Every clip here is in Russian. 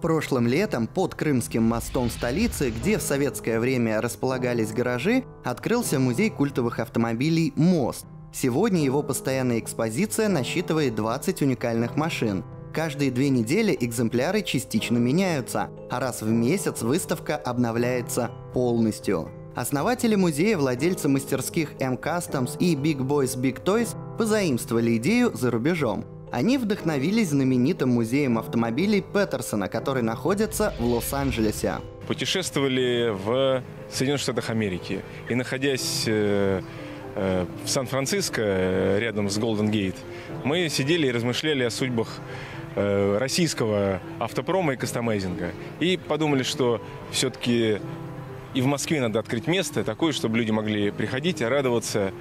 Прошлым летом под Крымским мостом столицы, где в советское время располагались гаражи, открылся музей культовых автомобилей «Мост». Сегодня его постоянная экспозиция насчитывает 20 уникальных машин. Каждые 2 недели экземпляры частично меняются, а раз в месяц выставка обновляется полностью. Основатели музея, владельцы мастерских M-Customs и Big Boys Big Toys позаимствовали идею за рубежом. Они вдохновились знаменитым музеем автомобилей Петерсена, который находится в Лос-Анджелесе. Путешествовали в Соединенных Штатах Америки. И находясь в Сан-Франциско, рядом с Голден-Гейт, мы сидели и размышляли о судьбах российского автопрома и кастомайзинга. И подумали, что все-таки и в Москве надо открыть место такое, чтобы люди могли приходить, радоваться,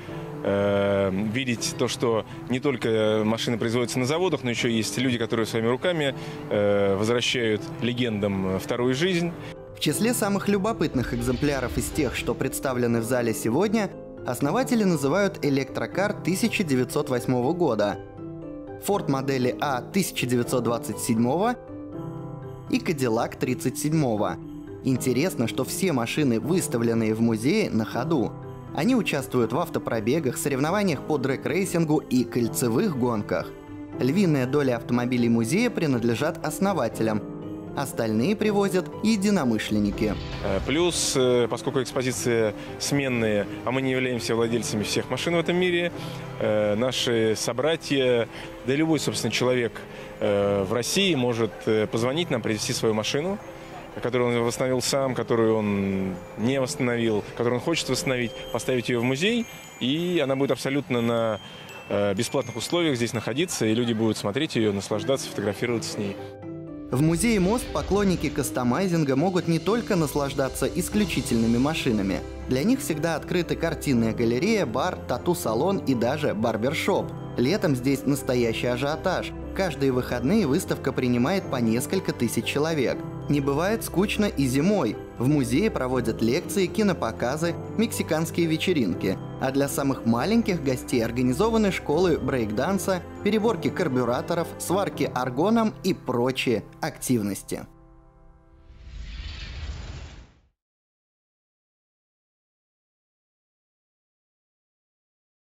видеть то, что не только машины производятся на заводах, но еще есть люди, которые своими руками возвращают легендам вторую жизнь. В числе самых любопытных экземпляров из тех, что представлены в зале сегодня, основатели называют электрокар 1908 года, Ford модели А 1927 и Cadillac 37. Интересно, что все машины, выставленные в музее, на ходу. Они участвуют в автопробегах, соревнованиях по дрэк-рейсингу и кольцевых гонках. Львиная доля автомобилей музея принадлежат основателям. Остальные привозят единомышленники. Плюс, поскольку экспозиции сменные, а мы не являемся владельцами всех машин в этом мире, наши собратья, да и любой, собственно, человек в России может позвонить нам, привезти свою машину, которую он восстановил сам, которую он не восстановил, которую он хочет восстановить, поставить ее в музей, и она будет абсолютно на бесплатных условиях здесь находиться, и люди будут смотреть ее, наслаждаться, фотографироваться с ней. В музее «Мост» поклонники кастомайзинга могут не только наслаждаться исключительными машинами. Для них всегда открыты картинная галерея, бар, тату-салон и даже барбершоп. Летом здесь настоящий ажиотаж. Каждые выходные выставка принимает по несколько тысяч человек. Не бывает скучно и зимой. В музее проводят лекции, кинопоказы, мексиканские вечеринки. А для самых маленьких гостей организованы школы брейкданса, переборки карбюраторов, сварки аргоном и прочие активности.